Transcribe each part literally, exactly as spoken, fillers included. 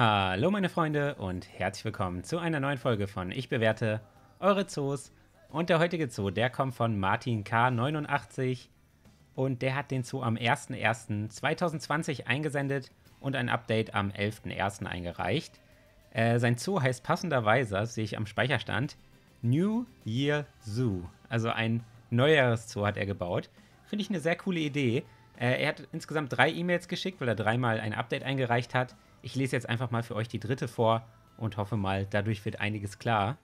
Hallo meine Freunde und herzlich willkommen zu einer neuen Folge von Ich bewerte eure Zoos. Und der heutige Zoo, der kommt von Martin K neunundachtzig und der hat den Zoo am ersten ersten zweitausendzwanzig eingesendet und ein Update am elften ersten eingereicht. Äh, sein Zoo heißt passenderweise, das sehe ich am Speicherstand, New Year Zoo. Also ein neueres Zoo hat er gebaut. Finde ich eine sehr coole Idee. Äh, er hat insgesamt drei E-Mails geschickt, weil er dreimal ein Update eingereicht hat. Ich lese jetzt einfach mal für euch die dritte vor und hoffe mal, dadurch wird einiges klar.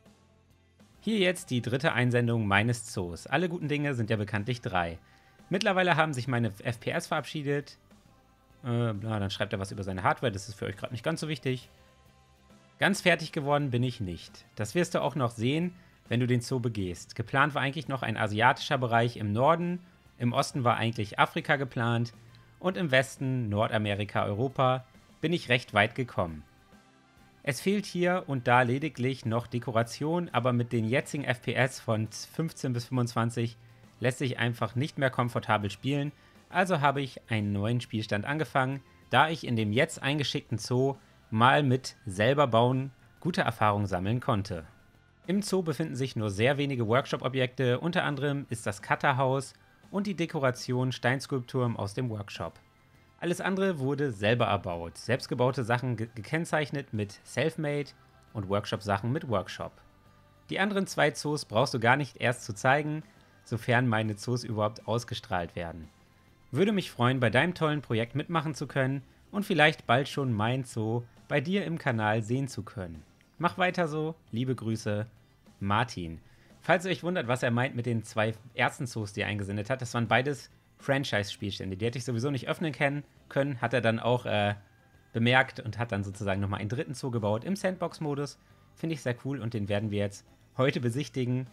Hier jetzt die dritte Einsendung meines Zoos. Alle guten Dinge sind ja bekanntlich drei. Mittlerweile haben sich meine F P S verabschiedet. Äh, na, dann schreibt er was über seine Hardware, das ist für euch gerade nicht ganz so wichtig. Ganz fertig geworden bin ich nicht. Das wirst du auch noch sehen, wenn du den Zoo begehst. Geplant war eigentlich noch ein asiatischer Bereich im Norden, im Osten war eigentlich Afrika geplant und im Westen Nordamerika, Europa. Bin ich recht weit gekommen. Es fehlt hier und da lediglich noch Dekoration, aber mit den jetzigen F P S von fünfzehn bis fünfundzwanzig lässt sich einfach nicht mehr komfortabel spielen, also habe ich einen neuen Spielstand angefangen, da ich in dem jetzt eingeschickten Zoo mal mit selber bauen gute Erfahrungen sammeln konnte. Im Zoo befinden sich nur sehr wenige Workshop-Objekte, unter anderem ist das Cutterhouse und die Dekoration Steinskulpturen aus dem Workshop. Alles andere wurde selber erbaut, selbstgebaute Sachen ge gekennzeichnet mit Selfmade und Workshop-Sachen mit Workshop. Die anderen zwei Zoos brauchst du gar nicht erst zu zeigen, sofern meine Zoos überhaupt ausgestrahlt werden. Würde mich freuen, bei deinem tollen Projekt mitmachen zu können und vielleicht bald schon mein Zoo bei dir im Kanal sehen zu können. Mach weiter so, liebe Grüße, Martin. Falls ihr euch wundert, was er meint mit den zwei ersten Zoos, die er eingesendet hat, das waren beides Franchise-Spielstände, die hätte ich sowieso nicht öffnen können, hat er dann auch äh, bemerkt und hat dann sozusagen nochmal einen dritten Zoo gebaut im Sandbox-Modus. Finde ich sehr cool und den werden wir jetzt heute besichtigen.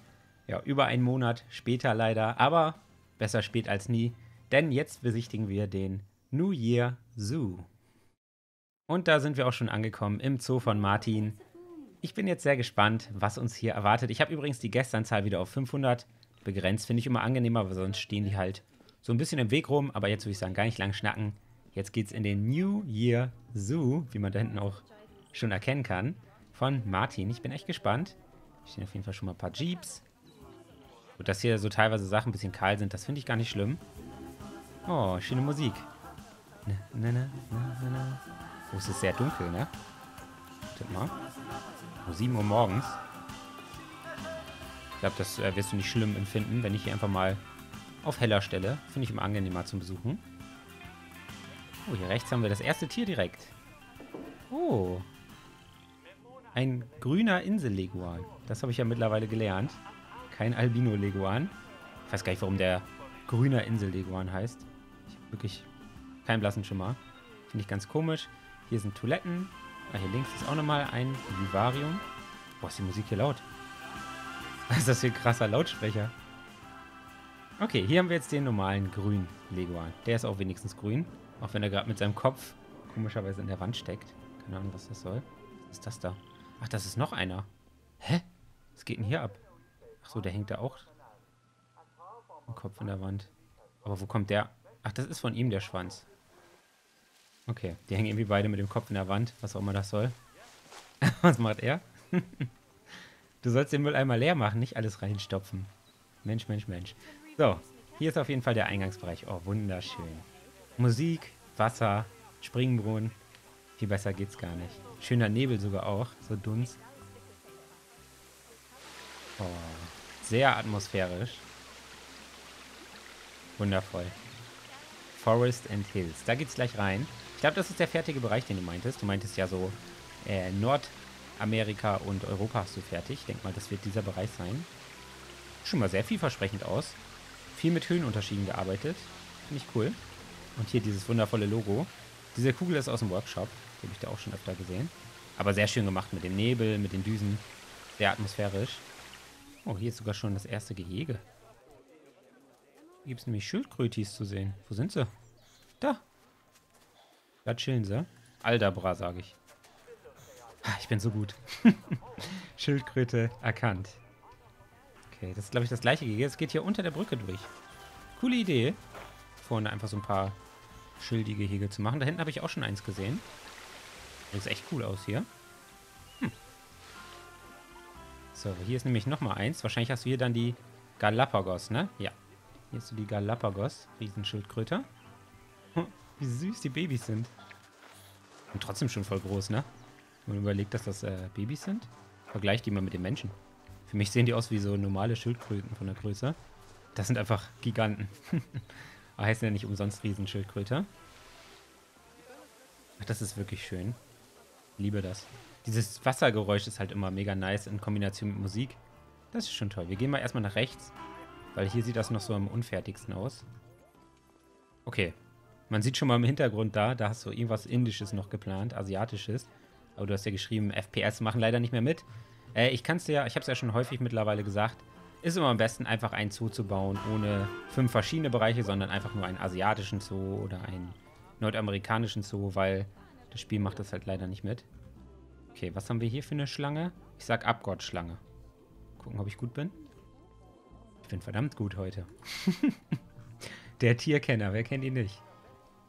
Ja, über einen Monat später leider, aber besser spät als nie, denn jetzt besichtigen wir den New Year Zoo. Und da sind wir auch schon angekommen im Zoo von Martin. Ich bin jetzt sehr gespannt, was uns hier erwartet. Ich habe übrigens die Gästeanzahl wieder auf fünfhundert begrenzt, finde ich immer angenehmer, weil sonst stehen die halt so ein bisschen im Weg rum, aber jetzt würde ich sagen, gar nicht lang schnacken. Jetzt geht's in den New Year Zoo, wie man da hinten auch schon erkennen kann, von Martin. Ich bin echt gespannt. Hier stehen auf jeden Fall schon mal ein paar Jeeps. Und dass hier so teilweise Sachen ein bisschen kahl sind, das finde ich gar nicht schlimm. Oh, schöne Musik. Na, na, na, na, na. Oh, es ist sehr dunkel, ne? Tipp mal. Um sieben Uhr morgens. Ich glaube, das äh, wirst du nicht schlimm empfinden, wenn ich hier einfach mal auf heller Stelle. Finde ich immer angenehmer zum Besuchen. Oh, hier rechts haben wir das erste Tier direkt. Oh. Ein grüner Insel-Leguan. Das habe ich ja mittlerweile gelernt. Kein Albino-Leguan. Ich weiß gar nicht, warum der grüner Insel-Leguan heißt. Ich habe wirklich keinen blassen Schimmer. Finde ich ganz komisch. Hier sind Toiletten. Ah, hier links ist auch nochmal ein Vivarium. Boah, ist die Musik hier laut. Ist das hier ein krasser Lautsprecher? Okay, hier haben wir jetzt den normalen grünen Leguan. Der ist auch wenigstens grün, auch wenn er gerade mit seinem Kopf komischerweise in der Wand steckt. Keine Ahnung, was das soll. Was ist das da? Ach, das ist noch einer. Hä? Was geht denn hier ab? Ach so, der hängt da auch im Kopf in der Wand. Aber wo kommt der? Ach, das ist von ihm der Schwanz. Okay, die hängen irgendwie beide mit dem Kopf in der Wand, was auch immer das soll. Was macht er? Du sollst den Müll einmal leer machen, nicht alles reinstopfen. Mensch, Mensch, Mensch. So, hier ist auf jeden Fall der Eingangsbereich. Oh, wunderschön. Musik, Wasser, Springbrunnen. Viel besser geht's gar nicht. Schöner Nebel sogar auch, so Dunst. Oh, sehr atmosphärisch. Wundervoll. Forest and Hills, da geht's gleich rein. Ich glaube, das ist der fertige Bereich, den du meintest. Du meintest ja so äh, Nordamerika und Europa hast du fertig. Ich denke mal, das wird dieser Bereich sein. Schon mal sehr vielversprechend aus. Viel mit Höhenunterschieden gearbeitet. Finde ich cool. Und hier dieses wundervolle Logo. Diese Kugel ist aus dem Workshop. Die habe ich da auch schon öfter gesehen. Aber sehr schön gemacht mit dem Nebel, mit den Düsen. Sehr atmosphärisch. Oh, hier ist sogar schon das erste Gehege. Hier gibt es nämlich Schildkrötis zu sehen. Wo sind sie? Da. Da chillen sie. Aldabra, sage ich. Ach, ich bin so gut. Schildkröte erkannt. Okay, das ist, glaube ich, das gleiche Gehege. Es geht hier unter der Brücke durch. Coole Idee. Vorne einfach so ein paar schildige Gehege zu machen. Da hinten habe ich auch schon eins gesehen. Sieht echt cool aus hier. Hm. So, hier ist nämlich nochmal eins. Wahrscheinlich hast du hier dann die Galapagos, ne? Ja. Hier hast du die Galapagos, Riesenschildkröte. Hm, wie süß die Babys sind. Und trotzdem schon voll groß, ne? Wenn man überlegt, dass das äh, Babys sind, vergleicht die mal mit den Menschen. Für mich sehen die aus wie so normale Schildkröten von der Größe. Das sind einfach Giganten. Aber heißen ja nicht umsonst Riesenschildkröte. Ach, das ist wirklich schön. Ich liebe das. Dieses Wassergeräusch ist halt immer mega nice in Kombination mit Musik. Das ist schon toll. Wir gehen mal erstmal nach rechts, weil hier sieht das noch so am unfertigsten aus. Okay. Man sieht schon mal im Hintergrund da, da hast du irgendwas Indisches noch geplant, Asiatisches. Aber du hast ja geschrieben, F P S machen leider nicht mehr mit. Äh, ich kann's ja, ich hab's ja schon häufig mittlerweile gesagt, ist immer am besten einfach einen Zoo zu bauen, ohne fünf verschiedene Bereiche, sondern einfach nur einen asiatischen Zoo oder einen nordamerikanischen Zoo, weil das Spiel macht das halt leider nicht mit. Okay, was haben wir hier für eine Schlange? Ich sag Abgott-Schlange. Gucken, ob ich gut bin. Ich bin verdammt gut heute. Der Tierkenner, wer kennt ihn nicht?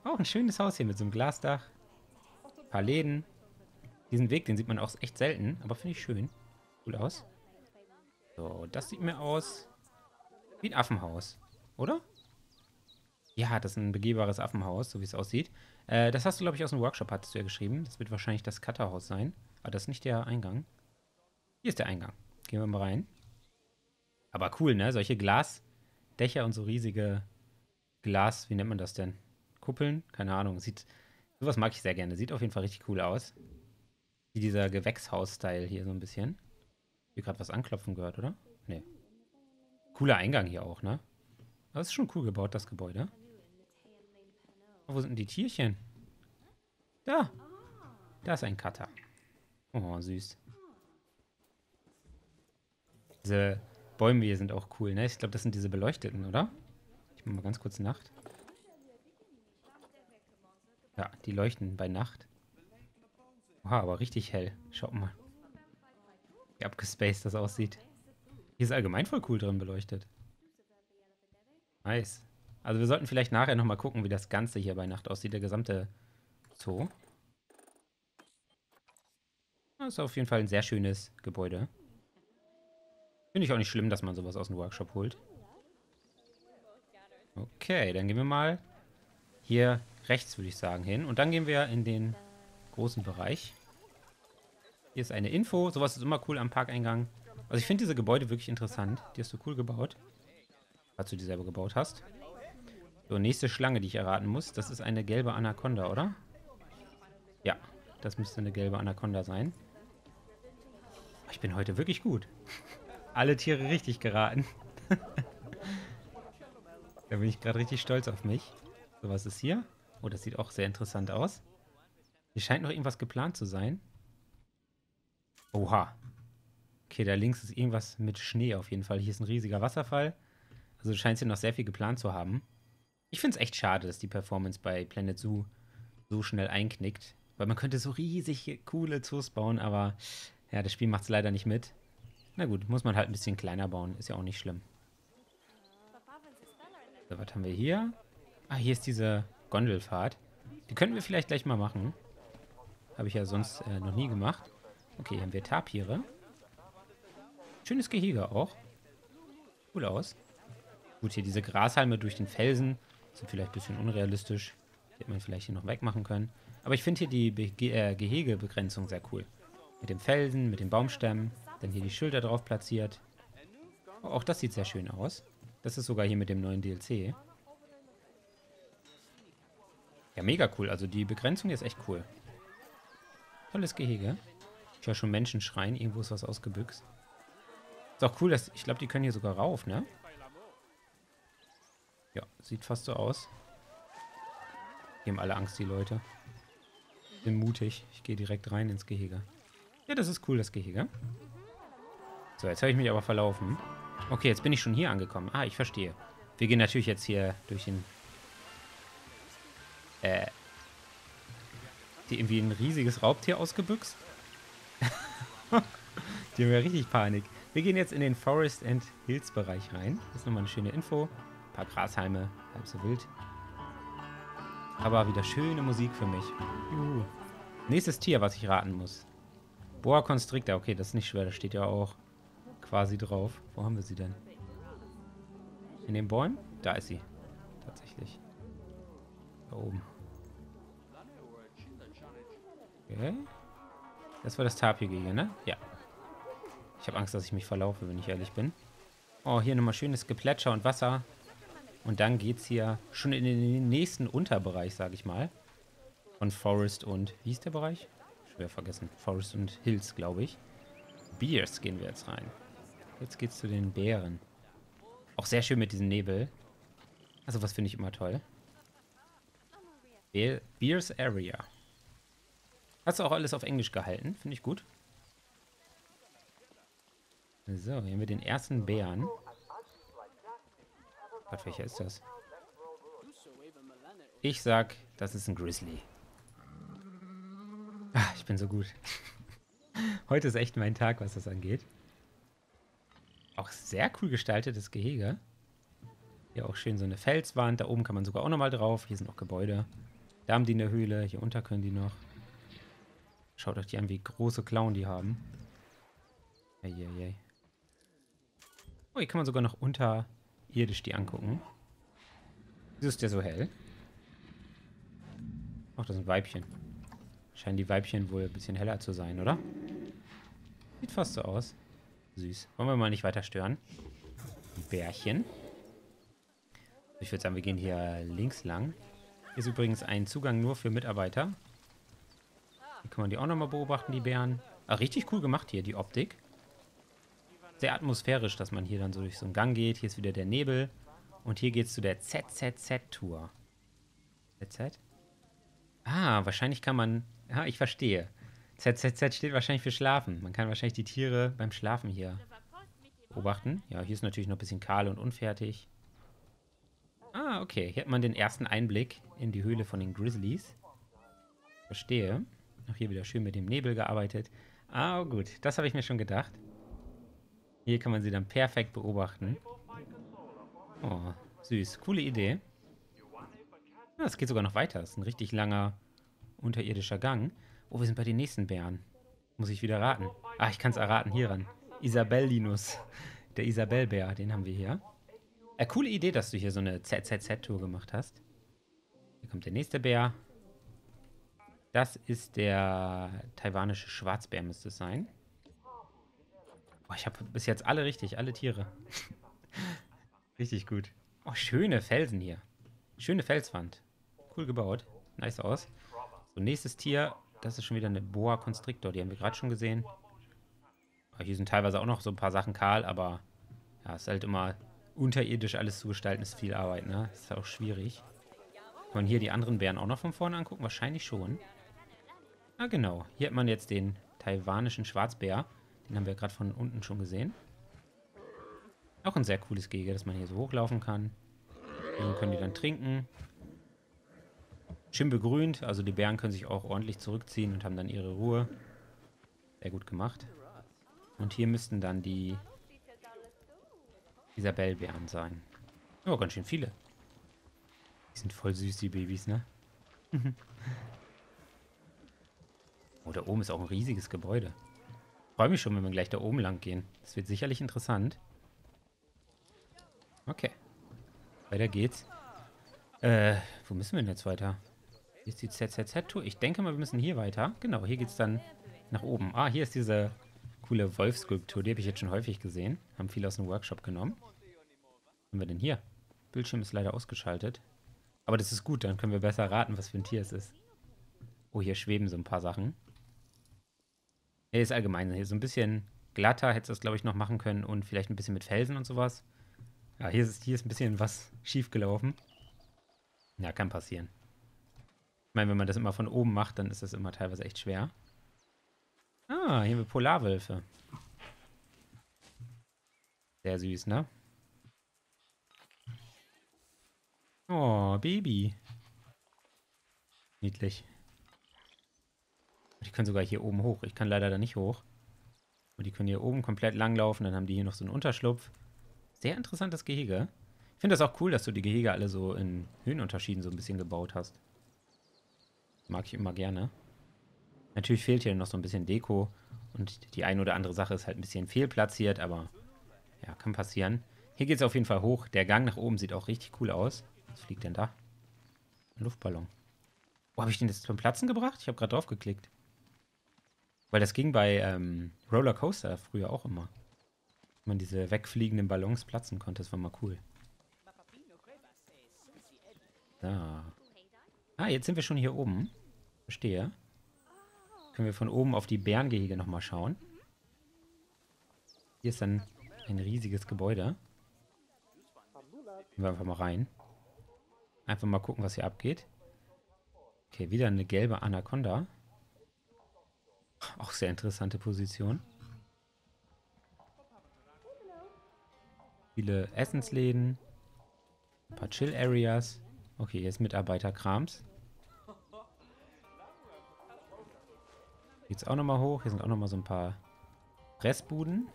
Oh, ein schönes Haus hier mit so einem Glasdach. Ein paar Läden. Diesen Weg, den sieht man auch echt selten, aber finde ich schön. Cool aus. So, das sieht mir aus wie ein Affenhaus, oder? Ja, das ist ein begehbares Affenhaus, so wie es aussieht. Äh, das hast du, glaube ich, aus dem Workshop, hattest du ja geschrieben. Das wird wahrscheinlich das Cutterhouse sein. Aber das ist nicht der Eingang. Hier ist der Eingang. Gehen wir mal rein. Aber cool, ne? Solche Glasdächer und so riesige Glas, wie nennt man das denn? Kuppeln? Keine Ahnung. Sieht, sowas mag ich sehr gerne. Sieht auf jeden Fall richtig cool aus. Wie dieser Gewächshaus-Style hier so ein bisschen. Hier gerade was anklopfen gehört, oder? Nee. Cooler Eingang hier auch, ne? Das ist schon cool gebaut, das Gebäude. Oh, wo sind denn die Tierchen? Da! Da ist ein Cutter. Oh, süß. Diese Bäume hier sind auch cool, ne? Ich glaube, das sind diese beleuchteten, oder? Ich mache mal ganz kurz Nacht. Ja, die leuchten bei Nacht. Oha, aber richtig hell. Schaut mal, wie abgespaced das aussieht. Hier ist allgemein voll cool drin beleuchtet. Nice. Also wir sollten vielleicht nachher nochmal gucken, wie das Ganze hier bei Nacht aussieht, der gesamte Zoo. Das ist auf jeden Fall ein sehr schönes Gebäude. Finde ich auch nicht schlimm, dass man sowas aus dem Workshop holt. Okay, dann gehen wir mal hier rechts, würde ich sagen, hin. Und dann gehen wir in den großen Bereich. Hier ist eine Info. Sowas ist immer cool am Parkeingang. Also ich finde diese Gebäude wirklich interessant. Die hast du cool gebaut. Falls du die selber gebaut hast. So, nächste Schlange, die ich erraten muss. Das ist eine gelbe Anaconda, oder? Ja, das müsste eine gelbe Anaconda sein. Ich bin heute wirklich gut. Alle Tiere richtig geraten. Da bin ich gerade richtig stolz auf mich. So, was ist hier? Oh, das sieht auch sehr interessant aus. Hier scheint noch irgendwas geplant zu sein. Oha. Okay, da links ist irgendwas mit Schnee auf jeden Fall. Hier ist ein riesiger Wasserfall. Also du scheinst hier noch sehr viel geplant zu haben. Ich finde es echt schade, dass die Performance bei Planet Zoo so schnell einknickt. Weil man könnte so riesig coole Zoos bauen, aber ja, das Spiel macht es leider nicht mit. Na gut, muss man halt ein bisschen kleiner bauen. Ist ja auch nicht schlimm. So, was haben wir hier? Ah, hier ist diese Gondelfahrt. Die könnten wir vielleicht gleich mal machen. Habe ich ja sonst äh, noch nie gemacht. Okay, hier haben wir Tapire. Schönes Gehege auch. Cool aus. Gut, hier diese Grashalme durch den Felsen sind vielleicht ein bisschen unrealistisch. Die hätte man vielleicht hier noch wegmachen können. Aber ich finde hier die Be äh, Gehegebegrenzung sehr cool. Mit dem Felsen, mit den Baumstämmen. Dann hier die Schilder drauf platziert. Oh, auch das sieht sehr schön aus. Das ist sogar hier mit dem neuen D L C. Ja, mega cool. Also die Begrenzung ist echt cool. Tolles Gehege. Ich höre schon Menschen schreien. Irgendwo ist was ausgebüxt. Ist auch cool, dass ich glaube, die können hier sogar rauf, ne? Ja, sieht fast so aus. Die haben alle Angst, die Leute. Bin mutig. Ich gehe direkt rein ins Gehege. Ja, das ist cool, das Gehege. So, jetzt habe ich mich aber verlaufen. Okay, jetzt bin ich schon hier angekommen. Ah, ich verstehe. Wir gehen natürlich jetzt hier durch den... Äh... Die irgendwie ein riesiges Raubtier ausgebüxt. Die haben ja richtig Panik. Wir gehen jetzt in den Forest and Hills Bereich rein. Das ist nochmal eine schöne Info. Ein paar Grashalme, halb so wild. Aber wieder schöne Musik für mich. Juhu. Nächstes Tier, was ich raten muss. Boa Constrictor. Okay, das ist nicht schwer. Das steht ja auch quasi drauf. Wo haben wir sie denn? In den Bäumen? Da ist sie. Tatsächlich. Da oben. Okay. Das war das Tapirgehege, ne? Ja. Ich habe Angst, dass ich mich verlaufe, wenn ich ehrlich bin. Oh, hier nochmal schönes Geplätscher und Wasser. Und dann geht's hier schon in den nächsten Unterbereich, sage ich mal. Von Forest und... Wie hieß der Bereich? Schwer vergessen. Forest and Hills, glaube ich. Bears gehen wir jetzt rein. Jetzt geht's zu den Bären. Auch sehr schön mit diesem Nebel. Also was finde ich immer toll. Be Bears Area. Hast du auch alles auf Englisch gehalten? Finde ich gut. So, hier haben wir den ersten Bären. Gott, welcher ist das? Ich sag, das ist ein Grizzly. Ach, ich bin so gut. Heute ist echt mein Tag, was das angeht. Auch sehr cool gestaltetes Gehege. Hier auch schön so eine Felswand. Da oben kann man sogar auch nochmal drauf. Hier sind noch Gebäude. Da haben die in der Höhle. Hier unter können die noch. Schaut euch die an, wie große Klauen die haben. Ei, ei, ei. Oh, hier kann man sogar noch unterirdisch die angucken. Wieso ist der so hell? Ach, das sind Weibchen. Scheinen die Weibchen wohl ein bisschen heller zu sein, oder? Sieht fast so aus. Süß. Wollen wir mal nicht weiter stören. Bärchen. Ich würde sagen, wir gehen hier links lang. Hier ist übrigens ein Zugang nur für Mitarbeiter. Hier kann man die auch nochmal beobachten, die Bären. Ah, richtig cool gemacht hier, die Optik. Sehr atmosphärisch, dass man hier dann so durch so einen Gang geht. Hier ist wieder der Nebel. Und hier geht's zu der Z Z Z-Tour. Z Z? Ah, wahrscheinlich kann man... Ah, ich verstehe. Z Z Z steht wahrscheinlich für Schlafen. Man kann wahrscheinlich die Tiere beim Schlafen hier beobachten. Ja, hier ist natürlich noch ein bisschen kahl und unfertig. Ah, okay. Hier hat man den ersten Einblick in die Höhle von den Grizzlies. Verstehe. Auch hier wieder schön mit dem Nebel gearbeitet. Ah, oh gut. Das habe ich mir schon gedacht. Hier kann man sie dann perfekt beobachten. Oh, süß. Coole Idee. Ja, es geht sogar noch weiter. Es ist ein richtig langer unterirdischer Gang. Oh, wir sind bei den nächsten Bären. Muss ich wieder raten. Ah, ich kann es erraten. Hier ran. Isabellinus. Der Isabellbär. Den haben wir hier. Äh, coole Idee, dass du hier so eine Z Z Z-Tour gemacht hast. Hier kommt der nächste Bär. Das ist der taiwanische Schwarzbär, müsste es sein. Boah, ich habe bis jetzt alle richtig, alle Tiere. Richtig gut. Oh, schöne Felsen hier. Schöne Felswand. Cool gebaut. Nice aus. So, nächstes Tier. Das ist schon wieder eine Boa Constrictor. Die haben wir gerade schon gesehen. Oh, hier sind teilweise auch noch so ein paar Sachen kahl, aber ja, es ist halt immer... Unterirdisch alles zu gestalten ist viel Arbeit, ne? Ist auch schwierig. Kann man hier die anderen Bären auch noch von vorne angucken? Wahrscheinlich schon. Ah, genau. Hier hat man jetzt den taiwanischen Schwarzbär. Den haben wir gerade von unten schon gesehen. Auch ein sehr cooles Gehege, dass man hier so hochlaufen kann. Hier können die dann trinken. Schön begrünt. Also die Bären können sich auch ordentlich zurückziehen und haben dann ihre Ruhe. Sehr gut gemacht. Und hier müssten dann die... Isabellbären sein. Oh, ganz schön viele. Die sind voll süß, die Babys, ne? Oh, da oben ist auch ein riesiges Gebäude. Ich freue mich schon, wenn wir gleich da oben lang gehen. Das wird sicherlich interessant. Okay. Weiter geht's. Äh, wo müssen wir denn jetzt weiter? Hier ist die Z Z Z-Tour. Ich denke mal, wir müssen hier weiter. Genau, hier geht's dann nach oben. Ah, hier ist diese... coole Wolfskulptur, die habe ich jetzt schon häufig gesehen. Haben viele aus dem Workshop genommen. Was haben wir denn hier? Bildschirm ist leider ausgeschaltet. Aber das ist gut, dann können wir besser raten, was für ein Tier es ist. Oh, hier schweben so ein paar Sachen. Hier ist allgemein hier so ein bisschen glatter, hättest du das, glaube ich, noch machen können. Und vielleicht ein bisschen mit Felsen und sowas. Ja, hier ist, hier ist ein bisschen was schief gelaufen. Ja, kann passieren. Ich meine, wenn man das immer von oben macht, dann ist das immer teilweise echt schwer. Ah, hier haben wir Polarwölfe. Sehr süß, ne? Oh, Baby. Niedlich. Die können sogar hier oben hoch. Ich kann leider da nicht hoch. Und die können hier oben komplett langlaufen. Dann haben die hier noch so einen Unterschlupf. Sehr interessantes Gehege. Ich finde das auch cool, dass du die Gehege alle so in Höhenunterschieden so ein bisschen gebaut hast. Mag ich immer gerne. Natürlich fehlt hier noch so ein bisschen Deko und die ein oder andere Sache ist halt ein bisschen fehlplatziert, aber ja, kann passieren. Hier geht es auf jeden Fall hoch. Der Gang nach oben sieht auch richtig cool aus. Was fliegt denn da? Ein Luftballon. Wo habe ich den jetzt zum Platzen gebracht? Ich habe gerade drauf geklickt. Weil das ging bei ähm, Rollercoaster früher auch immer. Wenn man diese wegfliegenden Ballons platzen konnte, das war mal cool. Da. Ah, jetzt sind wir schon hier oben. Verstehe. Können wir von oben auf die Bärengehege nochmal schauen. Hier ist dann ein riesiges Gebäude. Gehen wir einfach mal rein. Einfach mal gucken, was hier abgeht. Okay, wieder eine gelbe Anaconda. Auch sehr interessante Position. Viele Essensläden. Ein paar Chill-Areas. Okay, jetzt Mitarbeiterkrams. Geht's auch nochmal hoch. Hier sind auch nochmal so ein paar Fressbuden.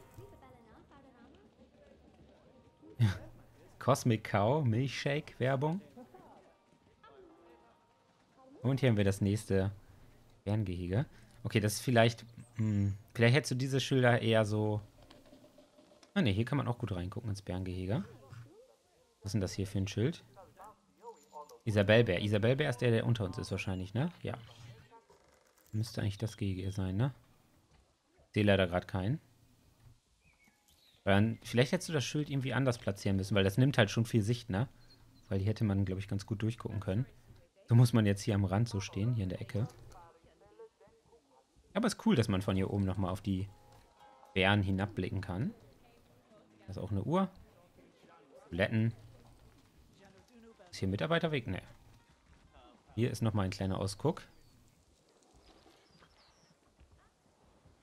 Cosmic Cow, Milchshake-Werbung. Und hier haben wir das nächste Bärengehege. Okay, das ist vielleicht... Mh, vielleicht hättest du diese Schilder eher so... Ah ne, hier kann man auch gut reingucken ins Bärengehege. Was ist denn das hier für ein Schild? Isabellbär. Isabellbär ist der, der unter uns ist wahrscheinlich, ne? Ja. Müsste eigentlich das Gehege sein, ne? Ich sehe leider gerade keinen. Dann, vielleicht hättest du das Schild irgendwie anders platzieren müssen, weil das nimmt halt schon viel Sicht, ne? Weil hier hätte man, glaube ich, ganz gut durchgucken können. So muss man jetzt hier am Rand so stehen, hier in der Ecke. Aber es ist cool, dass man von hier oben nochmal auf die Bären hinabblicken kann. Da ist auch eine Uhr. Toiletten. Ist hier ein Mitarbeiterweg? Ne. Hier ist nochmal ein kleiner Ausguck.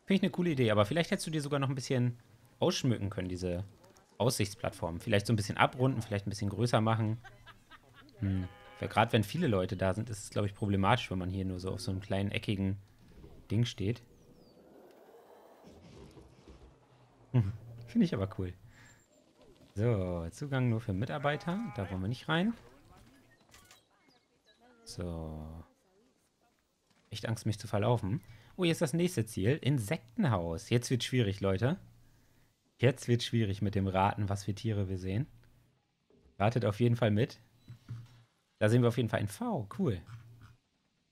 Finde ich eine coole Idee, aber vielleicht hättest du dir sogar noch ein bisschen ausschmücken können, diese Aussichtsplattform. Vielleicht so ein bisschen abrunden, vielleicht ein bisschen größer machen. Hm. Gerade wenn viele Leute da sind, ist es, glaube ich, problematisch, wenn man hier nur so auf so einem kleinen, eckigen Ding steht. Hm. Finde ich aber cool. So, Zugang nur für Mitarbeiter. Da wollen wir nicht rein. So. Echt Angst, mich zu verlaufen. Oh, hier ist das nächste Ziel. Insektenhaus. Jetzt wird schwierig, Leute. Jetzt wird schwierig mit dem Raten, was für Tiere wir sehen. Ratet auf jeden Fall mit. Da sehen wir auf jeden Fall ein V. Cool.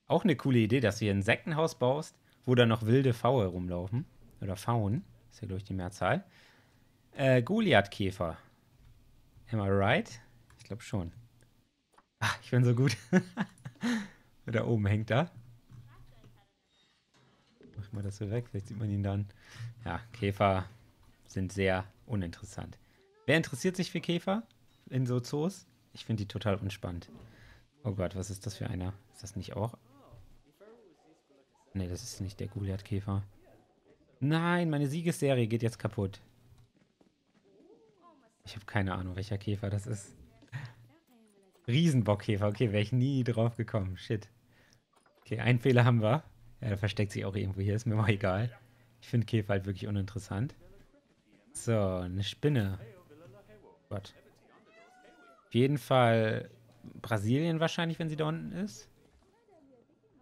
Auch eine coole Idee, dass du hier ein Insektenhaus baust, wo da noch wilde Vaue rumlaufen. Oder Faunen. Ist ja, glaube ich, die Mehrzahl. Äh, Goliathkäfer. Am I right? Ich glaube schon. Ach, ich bin so gut. Da oben hängt da. Mach mal das so weg, vielleicht sieht man ihn dann. Ja, Käfer sind sehr uninteressant. Wer interessiert sich für Käfer in so Zoos? Ich finde die total unspannend. Oh Gott, was ist das für einer? Ist das nicht auch? Ne, das ist nicht der Goliathkäfer. Nein, meine Siegesserie geht jetzt kaputt. Ich habe keine Ahnung, welcher Käfer das ist. Riesenbockkäfer. Okay, wäre ich nie drauf gekommen. Shit. Okay, einen Fehler haben wir. Ja, der versteckt sich auch irgendwo hier. Ist mir mal egal. Ich finde Käfer halt wirklich uninteressant. So, eine Spinne. Gott. Auf jeden Fall Brasilien wahrscheinlich, wenn sie da unten ist.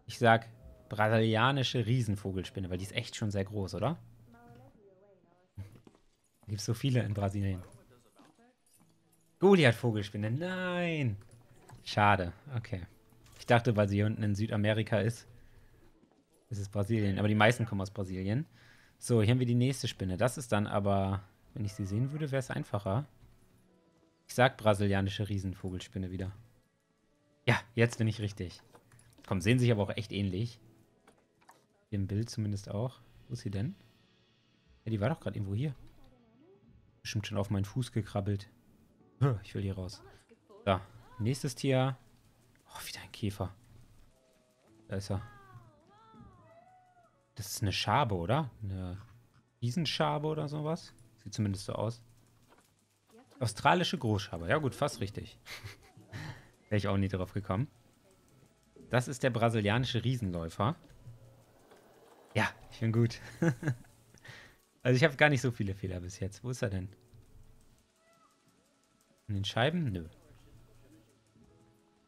Ich sag brasilianische Riesenvogelspinne, weil die ist echt schon sehr groß, oder? Gibt es so viele in Brasilien. Goliath-Vogelspinne, nein! Schade, okay. Ich dachte, weil sie hier unten in Südamerika ist, ist es Brasilien. Aber die meisten kommen aus Brasilien. So, hier haben wir die nächste Spinne. Das ist dann aber, wenn ich sie sehen würde, wäre es einfacher. Ich sag brasilianische Riesenvogelspinne wieder. Ja, jetzt bin ich richtig. Komm, sehen sich aber auch echt ähnlich. Hier im Bild zumindest auch. Wo ist sie denn? Ja, die war doch gerade irgendwo hier. Bestimmt schon auf meinen Fuß gekrabbelt. Ich will hier raus. Da, nächstes Tier. Oh, wieder ein Käfer. Da ist er. Das ist eine Schabe, oder? Eine Riesenschabe oder sowas. Sieht zumindest so aus. Australische Großschabe. Ja gut, fast richtig. Wäre ich auch nie drauf gekommen. Das ist der brasilianische Riesenläufer. Ja, ich bin gut. Also ich habe gar nicht so viele Fehler bis jetzt. Wo ist er denn? In den Scheiben? Nö.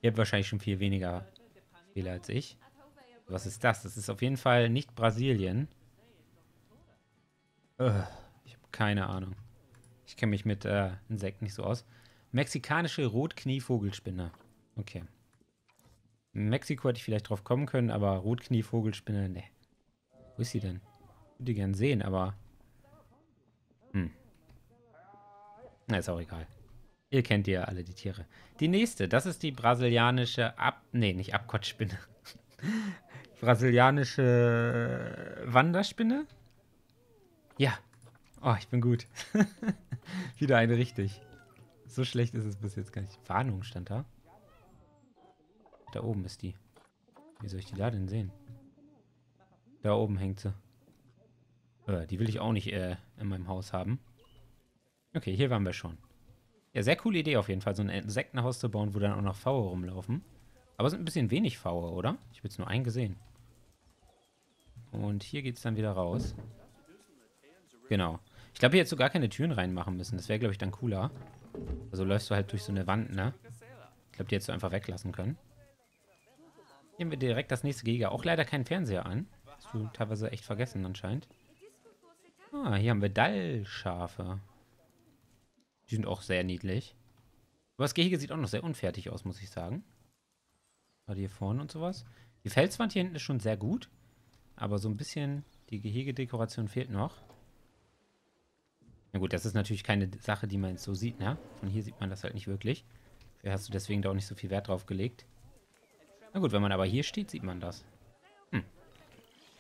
Ihr habt wahrscheinlich schon viel weniger Fehler als ich. Was ist das? Das ist auf jeden Fall nicht Brasilien. Ugh, ich habe keine Ahnung. Ich kenne mich mit äh, Insekten nicht so aus. Mexikanische Rotknie-Vogelspinne. Okay. In Mexiko hätte ich vielleicht drauf kommen können, aber Rotknie-Vogelspinne, ne. Wo ist sie denn? Ich würde die gern sehen, aber... Hm. Na, ist auch egal. Ihr kennt ja alle die Tiere. Die nächste, das ist die brasilianische Ab... Ne, nicht Abkottspinne. Brasilianische Wanderspinne? Ja. Oh, ich bin gut. Wieder eine richtig. So schlecht ist es bis jetzt gar nicht. Warnung stand da. Da oben ist die. Wie soll ich die da denn sehen? Da oben hängt sie. Äh, die will ich auch nicht äh, in meinem Haus haben. Okay, hier waren wir schon. Ja, sehr coole Idee auf jeden Fall, so ein Insektenhaus zu bauen, wo dann auch noch Pfaue rumlaufen. Aber es sind ein bisschen wenig Pfaue, oder? Ich habe jetzt nur einen gesehen. Und hier geht es dann wieder raus. Genau. Ich glaube, hier hättest du gar keine Türen reinmachen müssen. Das wäre, glaube ich, dann cooler. Also läufst du halt durch so eine Wand, ne? Ich glaube, die hättest du einfach weglassen können. Hier haben wir direkt das nächste Gehege. Auch leider keinen Fernseher an. Hast du teilweise echt vergessen anscheinend. Ah, hier haben wir Dallschafe. Die sind auch sehr niedlich. Aber das Gehege sieht auch noch sehr unfertig aus, muss ich sagen. Gerade hier vorne und sowas. Die Felswand hier hinten ist schon sehr gut. Aber so ein bisschen die Gehegedekoration fehlt noch. Na gut, das ist natürlich keine Sache, die man jetzt so sieht, ne? Von hier sieht man das halt nicht wirklich. Vielleicht hast du deswegen da auch nicht so viel Wert drauf gelegt. Na gut, wenn man aber hier steht, sieht man das. Hm.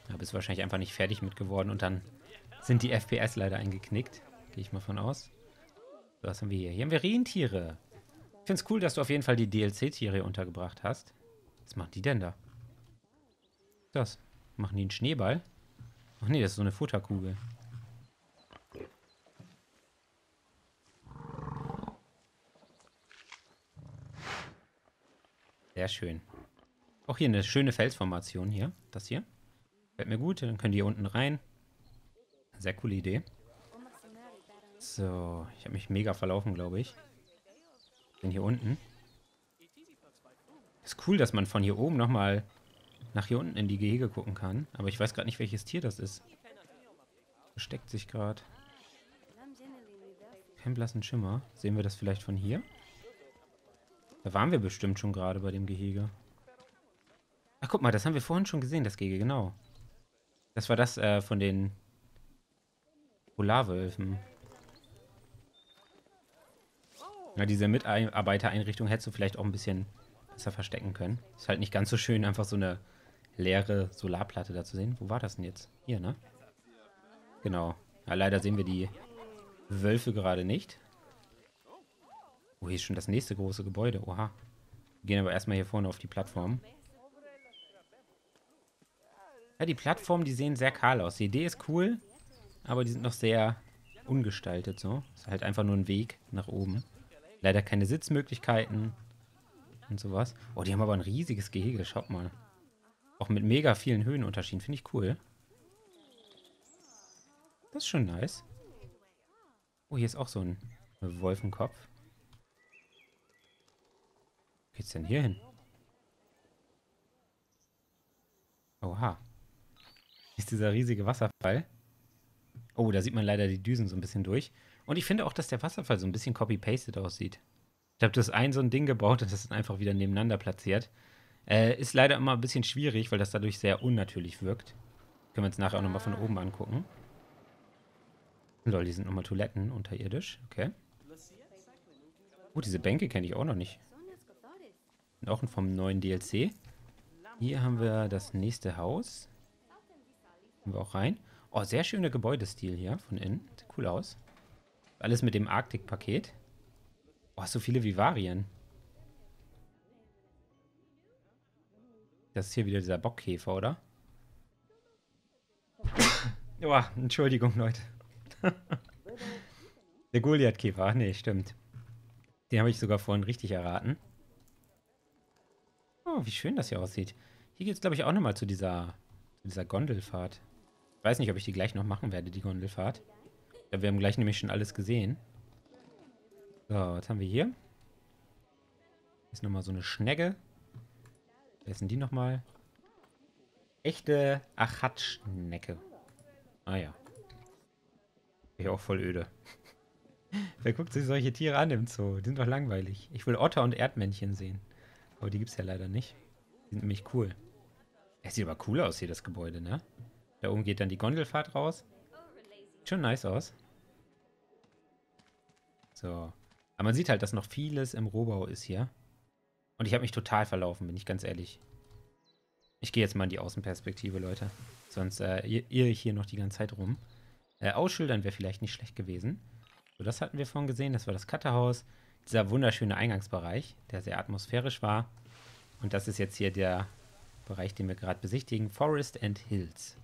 Da bist du wahrscheinlich einfach nicht fertig mit geworden und dann sind die F P S leider eingeknickt. Gehe ich mal von aus. Was haben wir hier? Hier haben wir Rentiere. Ich finde es cool, dass du auf jeden Fall die D L C-Tiere untergebracht hast. Was machen die denn da? Das. Machen die einen Schneeball? Ach nee, das ist so eine Futterkugel. Sehr schön. Auch hier eine schöne Felsformation hier. Das hier. Fällt mir gut. Dann können die hier unten rein. Sehr coole Idee. So, ich habe mich mega verlaufen, glaube ich. Bin hier unten. Ist cool, dass man von hier oben nochmal nach hier unten in die Gehege gucken kann. Aber ich weiß gerade nicht, welches Tier das ist. Versteckt sich gerade. Kein blassen Schimmer. Sehen wir das vielleicht von hier? Da waren wir bestimmt schon gerade bei dem Gehege. Ach, guck mal, das haben wir vorhin schon gesehen, das Gehege, genau. Das war das äh, von den Polarwölfen. Na, diese Mitarbeitereinrichtung hättest du vielleicht auch ein bisschen besser verstecken können. Ist halt nicht ganz so schön, einfach so eine leere Solarplatte da zu sehen. Wo war das denn jetzt? Hier, ne? Genau. Ja, leider sehen wir die Wölfe gerade nicht. Oh, hier ist schon das nächste große Gebäude. Oha. Wir gehen aber erstmal hier vorne auf die Plattform. Ja, die Plattformen, die sehen sehr kahl aus. Die Idee ist cool, aber die sind noch sehr ungestaltet so. Ist halt einfach nur ein Weg nach oben. Leider keine Sitzmöglichkeiten und sowas. Oh, die haben aber ein riesiges Gehege, schaut mal. Auch mit mega vielen Höhenunterschieden, finde ich cool. Das ist schon nice. Oh, hier ist auch so ein Wolfenkopf. Wo geht's denn hier hin? Oha. Hier ist dieser riesige Wasserfall. Oh, da sieht man leider die Düsen so ein bisschen durch. Und ich finde auch, dass der Wasserfall so ein bisschen copy-pasted aussieht. Ich habe das ein so ein Ding gebaut und das ist einfach wieder nebeneinander platziert. Äh, ist leider immer ein bisschen schwierig, weil das dadurch sehr unnatürlich wirkt. Können wir uns nachher auch nochmal von oben angucken. Lol, die sind nochmal Toiletten unterirdisch. Okay. Oh, diese Bänke kenne ich auch noch nicht. Sind auch vom neuen D L C. Hier haben wir das nächste Haus. Gehen wir auch rein. Oh, sehr schöner Gebäudestil hier von innen. Sieht cool aus. Alles mit dem Arktik-Paket. Oh, so viele Vivarien. Das ist hier wieder dieser Bockkäfer, oder? Oh, Entschuldigung, Leute. Der Goliathkäfer. Ach nee, stimmt. Den habe ich sogar vorhin richtig erraten. Oh, wie schön das hier aussieht. Hier geht es, glaube ich, auch nochmal zu dieser, zu dieser Gondelfahrt. Ich weiß nicht, ob ich die gleich noch machen werde, die Gondelfahrt. Ja, wir haben gleich nämlich schon alles gesehen. So, was haben wir hier? Hier ist nochmal so eine Schnecke. Wer sind die nochmal? Echte Achatschnecke. Ah ja. Bin ich auch voll öde. Wer guckt sich solche Tiere an im Zoo? Die sind doch langweilig. Ich will Otter und Erdmännchen sehen. Aber die gibt es ja leider nicht. Die sind nämlich cool. Es sieht aber cool aus hier, das Gebäude, ne? Da oben geht dann die Gondelfahrt raus. Sieht schon nice aus. So. Aber man sieht halt, dass noch vieles im Rohbau ist hier. Und ich habe mich total verlaufen, bin ich ganz ehrlich. Ich gehe jetzt mal in die Außenperspektive, Leute. Sonst äh, irre ich hier noch die ganze Zeit rum. Äh, Ausschildern wäre vielleicht nicht schlecht gewesen. So, das hatten wir vorhin gesehen. Das war das Cutterhouse. Dieser wunderschöne Eingangsbereich, der sehr atmosphärisch war. Und das ist jetzt hier der Bereich, den wir gerade besichtigen. Forest and Hills.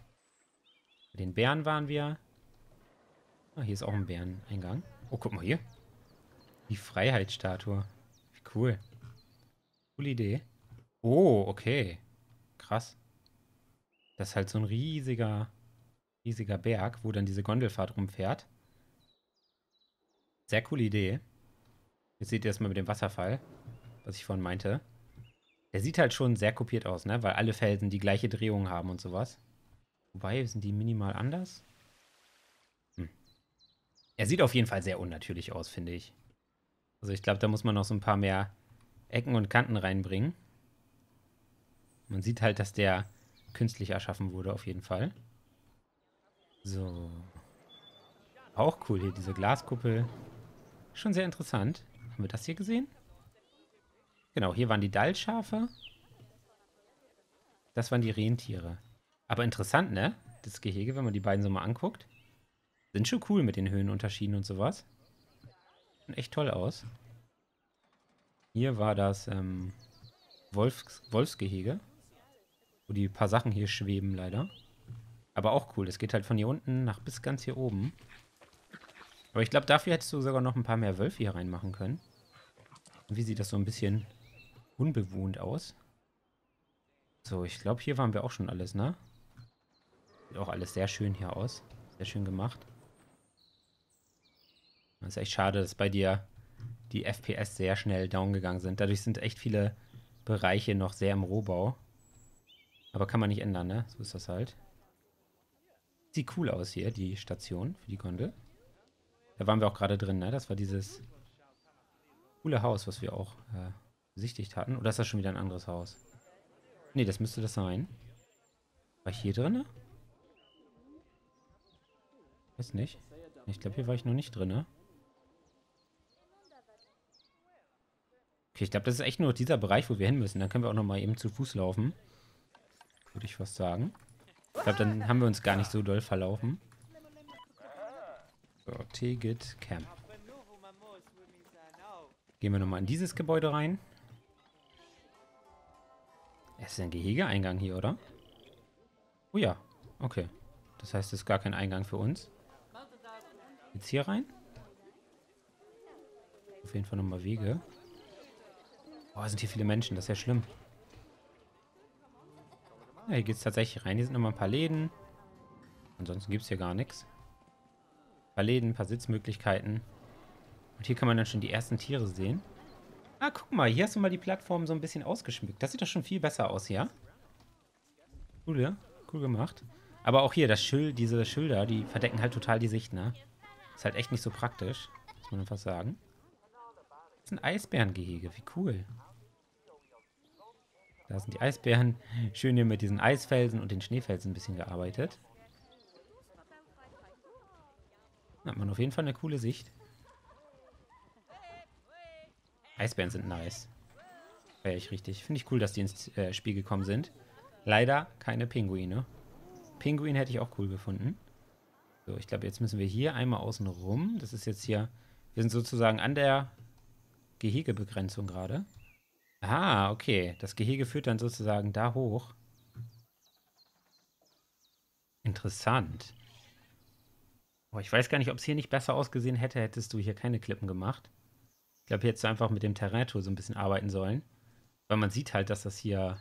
Bei den Bären waren wir. Oh, hier ist auch ein Bäreneingang. Oh, guck mal hier. Die Freiheitsstatue. Wie cool. Coole Idee. Oh, okay. Krass. Das ist halt so ein riesiger, riesiger Berg, wo dann diese Gondelfahrt rumfährt. Sehr coole Idee. Jetzt seht ihr das mal mit dem Wasserfall, was ich vorhin meinte. Der sieht halt schon sehr kopiert aus, ne? Weil alle Felsen die gleiche Drehung haben und sowas. Wobei, sind die minimal anders? Hm. Er sieht auf jeden Fall sehr unnatürlich aus, finde ich. Also ich glaube, da muss man noch so ein paar mehr Ecken und Kanten reinbringen. Man sieht halt, dass der künstlich erschaffen wurde, auf jeden Fall. So. Auch cool hier, diese Glaskuppel. Schon sehr interessant. Haben wir das hier gesehen? Genau, hier waren die Dall-Schafe. Das waren die Rentiere. Aber interessant, ne? Das Gehege, wenn man die beiden so mal anguckt. Sind schon cool mit den Höhenunterschieden und sowas. Sieht echt toll aus. Hier war das ähm, Wolfs Wolfsgehege. Wo die paar Sachen hier schweben, leider. Aber auch cool. Es geht halt von hier unten nach bis ganz hier oben. Aber ich glaube, dafür hättest du sogar noch ein paar mehr Wölfe hier reinmachen können. Und wie sieht das so ein bisschen unbewohnt aus? So, ich glaube, hier waren wir auch schon alles, ne? Sieht auch alles sehr schön hier aus. Sehr schön gemacht. Das ist echt schade, dass bei dir die F P S sehr schnell down gegangen sind. Dadurch sind echt viele Bereiche noch sehr im Rohbau. Aber kann man nicht ändern, ne? So ist das halt. Sieht cool aus hier, die Station für die Gondel. Da waren wir auch gerade drin, ne? Das war dieses coole Haus, was wir auch äh, besichtigt hatten. Oder ist das schon wieder ein anderes Haus? Ne, das müsste das sein. War ich hier drin? Weiß nicht. Ich glaube, hier war ich noch nicht drin. Okay, ich glaube, das ist echt nur dieser Bereich, wo wir hin müssen. Dann können wir auch noch mal eben zu Fuß laufen. Würde ich fast sagen. Ich glaube, dann haben wir uns gar nicht so doll verlaufen. So, Tegit Camp. Gehen wir nochmal in dieses Gebäude rein. Es ist ein Gehegeeingang hier, oder? Oh ja, okay. Das heißt, es ist gar kein Eingang für uns. Jetzt hier rein. Auf jeden Fall nochmal Wege. Boah, sind hier viele Menschen, das ist ja schlimm. Ja, hier geht es tatsächlich rein. Hier sind nochmal ein paar Läden. Ansonsten gibt es hier gar nichts. Ein paar Läden, ein paar Sitzmöglichkeiten. Und hier kann man dann schon die ersten Tiere sehen. Ah, guck mal, hier hast du mal die Plattform so ein bisschen ausgeschmückt. Das sieht doch schon viel besser aus, ja? Cool, ja? Cool gemacht. Aber auch hier, das Schild, diese Schilder, die verdecken halt total die Sicht, ne? Ist halt echt nicht so praktisch, muss man einfach sagen. Das ist ein Eisbärengehege, wie cool. Da sind die Eisbären. Schön hier mit diesen Eisfelsen und den Schneefelsen ein bisschen gearbeitet. Da hat man auf jeden Fall eine coole Sicht. Eisbären sind nice. Feier ich richtig. Finde ich cool, dass die ins äh, Spiel gekommen sind. Leider keine Pinguine. Pinguin hätte ich auch cool gefunden. So, ich glaube, jetzt müssen wir hier einmal außen rum. Das ist jetzt hier... Wir sind sozusagen an der Gehegebegrenzung gerade. Ah, okay. Das Gehege führt dann sozusagen da hoch. Interessant. Oh, ich weiß gar nicht, ob es hier nicht besser ausgesehen hätte, hättest du hier keine Klippen gemacht. Ich glaube, jetzt einfach mit dem Terrain-Tool so ein bisschen arbeiten sollen. Weil man sieht halt, dass das hier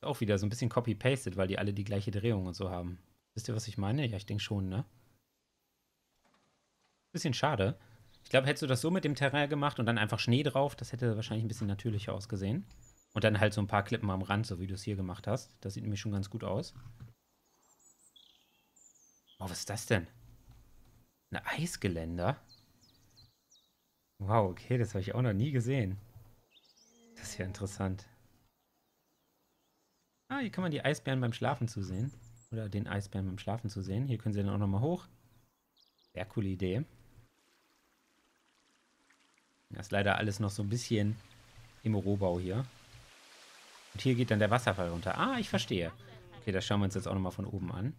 auch wieder so ein bisschen copy-pasted, weil die alle die gleiche Drehung und so haben. Wisst ihr, was ich meine? Ja, ich denke schon, ne? Bisschen schade. Ich glaube, hättest du das so mit dem Terrain gemacht und dann einfach Schnee drauf, das hätte wahrscheinlich ein bisschen natürlicher ausgesehen. Und dann halt so ein paar Klippen am Rand, so wie du es hier gemacht hast. Das sieht nämlich schon ganz gut aus. Oh, was ist das denn? Ein Eisgeländer? Wow, okay, das habe ich auch noch nie gesehen. Das ist ja interessant. Ah, hier kann man die Eisbären beim Schlafen zusehen. Oder den Eisbären beim Schlafen zusehen. Hier können sie dann auch nochmal hoch. Sehr coole Idee. Das ist leider alles noch so ein bisschen im Rohbau hier. Und hier geht dann der Wasserfall runter. Ah, ich verstehe. Okay, das schauen wir uns jetzt auch nochmal von oben an.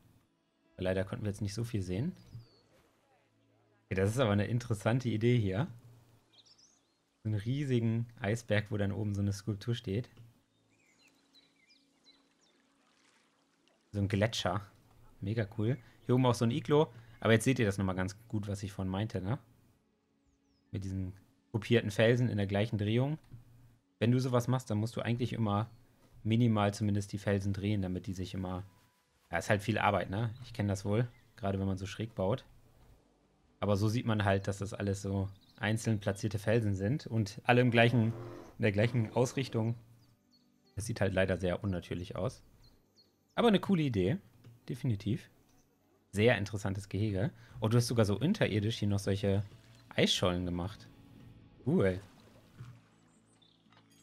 Weil leider konnten wir jetzt nicht so viel sehen. Okay, das ist aber eine interessante Idee hier. So einen riesigen Eisberg, wo dann oben so eine Skulptur steht. So ein Gletscher. Mega cool. Hier oben auch so ein Iglo. Aber jetzt seht ihr das nochmal ganz gut, was ich vorhin meinte, ne? Mit diesen kopierten Felsen in der gleichen Drehung. Wenn du sowas machst, dann musst du eigentlich immer minimal zumindest die Felsen drehen, damit die sich immer... Ja, ist halt viel Arbeit, ne? Ich kenne das wohl. Gerade wenn man so schräg baut. Aber so sieht man halt, dass das alles so einzeln platzierte Felsen sind. Und alle im gleichen, in der gleichen Ausrichtung. Das sieht halt leider sehr unnatürlich aus. Aber eine coole Idee, definitiv. Sehr interessantes Gehege. Oh, du hast sogar so unterirdisch hier noch solche Eisschollen gemacht. Cool.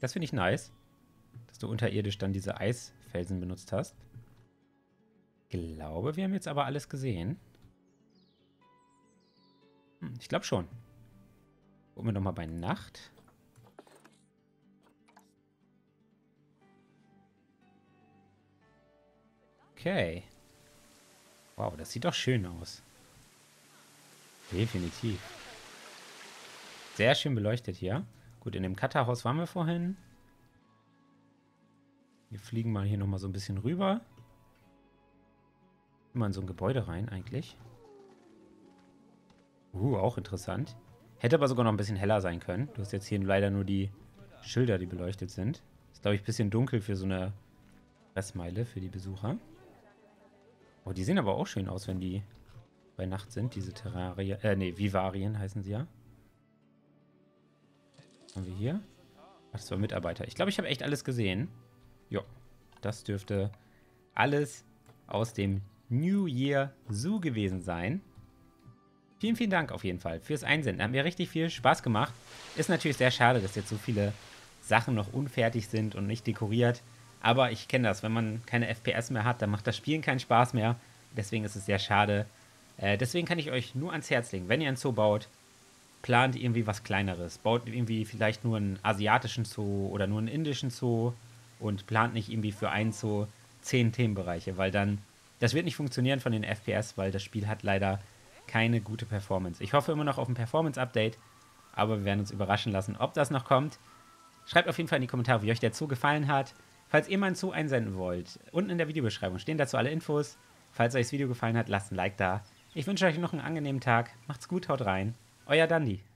Das finde ich nice, dass du unterirdisch dann diese Eisfelsen benutzt hast. Ich glaube, wir haben jetzt aber alles gesehen. Hm, ich glaube schon. Gucken wir nochmal bei Nacht. Okay. Wow, das sieht doch schön aus. Definitiv. Sehr schön beleuchtet hier. Gut, in dem Cutterhouse waren wir vorhin. Wir fliegen mal hier nochmal so ein bisschen rüber. Immer in so ein Gebäude rein eigentlich. Uh, auch interessant. Hätte aber sogar noch ein bisschen heller sein können. Du hast jetzt hier leider nur die Schilder, die beleuchtet sind. Ist, glaube ich, ein bisschen dunkel für so eine Fressmeile für die Besucher. Oh, die sehen aber auch schön aus, wenn die bei Nacht sind, diese Terrarien, äh, ne, Vivarien heißen sie ja. Was haben wir hier? Ach, das war Mitarbeiter. Ich glaube, ich habe echt alles gesehen. Jo, das dürfte alles aus dem New Year Zoo gewesen sein. Vielen, vielen Dank auf jeden Fall fürs Einsenden. Hat mir richtig viel Spaß gemacht. Ist natürlich sehr schade, dass jetzt so viele Sachen noch unfertig sind und nicht dekoriert. Aber ich kenne das, wenn man keine F P S mehr hat, dann macht das Spielen keinen Spaß mehr. Deswegen ist es sehr schade. Äh, deswegen kann ich euch nur ans Herz legen, wenn ihr einen Zoo baut, plant irgendwie was Kleineres. Baut irgendwie vielleicht nur einen asiatischen Zoo oder nur einen indischen Zoo und plant nicht irgendwie für einen Zoo zehn Themenbereiche, weil dann, das wird nicht funktionieren von den F P S, weil das Spiel hat leider keine gute Performance. Ich hoffe immer noch auf ein Performance-Update, aber wir werden uns überraschen lassen, ob das noch kommt. Schreibt auf jeden Fall in die Kommentare, wie euch der Zoo gefallen hat. Falls ihr mal einen Zoo einsenden wollt, unten in der Videobeschreibung stehen dazu alle Infos. Falls euch das Video gefallen hat, lasst ein Like da. Ich wünsche euch noch einen angenehmen Tag. Macht's gut, haut rein. Euer Dandy.